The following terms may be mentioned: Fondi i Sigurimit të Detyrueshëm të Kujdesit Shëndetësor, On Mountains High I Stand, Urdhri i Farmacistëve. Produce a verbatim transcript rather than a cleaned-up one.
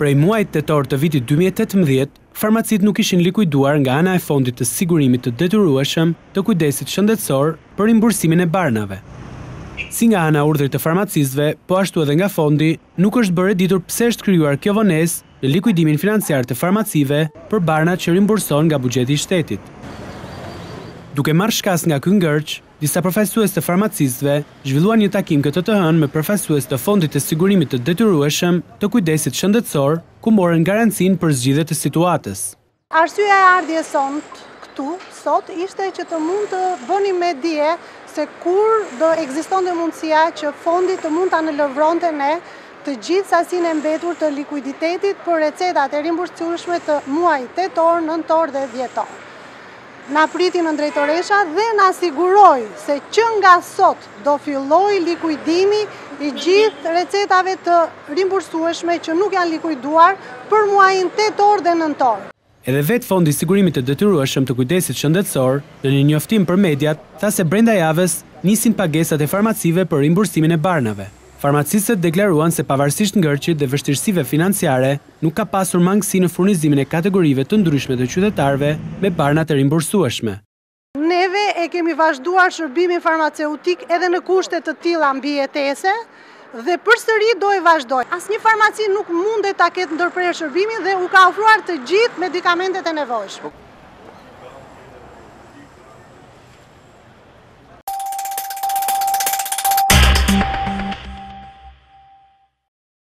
Prej muajit tetor të vitit dy mijë e tetëmbëdhjetë, farmacit nuk ishin likuiduar nga ana e fondit të sigurimit të detyrueshëm të kujdesit shëndetësor për imbursimin e barnave. Si nga ana urdhrit të farmacistëve, po ashtu edhe nga fondi, nuk është bërë ditur pse është krijuar kjo vonesë në likuidimin financiar të farmacive për barnat që rimburson nga buxheti i shtetit. Duke marrë shkas nga ky ngërç, disa profesues të farmacistëve zhvilluan një takim këtë të hënë me profesues të fondit të sigurimit të detyrueshëm të kujdesit shëndetësor, ku morën garancinë për zgjidhje të situatës. Arsyeja e ardhjes sot këtu sot ishte që të mund të bëni me dije se kur do ekzistonte mundësia që fondi të mund ta nënlevronte ne të gjithë sasinë e mbetur të likuiditetit për recetat e rimbursueshme të muajit tetor, nëntor dhe dhjetor. Na priti në drejtoresha dhe na siguroi se që nga sot do filloi likuidimi I gjithë recetave të rimbursueshme që nuk janë likuiduar për muajin tetor dhe nëntor. Edhe vetë Fondi i Sigurimit të Detyrueshëm të Kujdesit Shëndetësor, në një njoftim për mediat, tha se brenda javës nisin pagesat e farmacive për rimbursimin e barnave. Farmacistët deklaruan se pavarësisht ngërçit dhe vështirësive financiare, nuk ka pasur mangësi në furnizimin e kategorive të ndryshme të qytetarëve me barnat e rimbursueshme. Neve e kemi vazhduar shërbimin farmaceutik edhe në kushte të tilla mbijetese dhe përsëri do e vazhdojmë. Asnjë farmaci nuk mundet ta ketë ndërprerë shërbimin dhe u ka ofruar të gjithë medikamentet e nevojshme.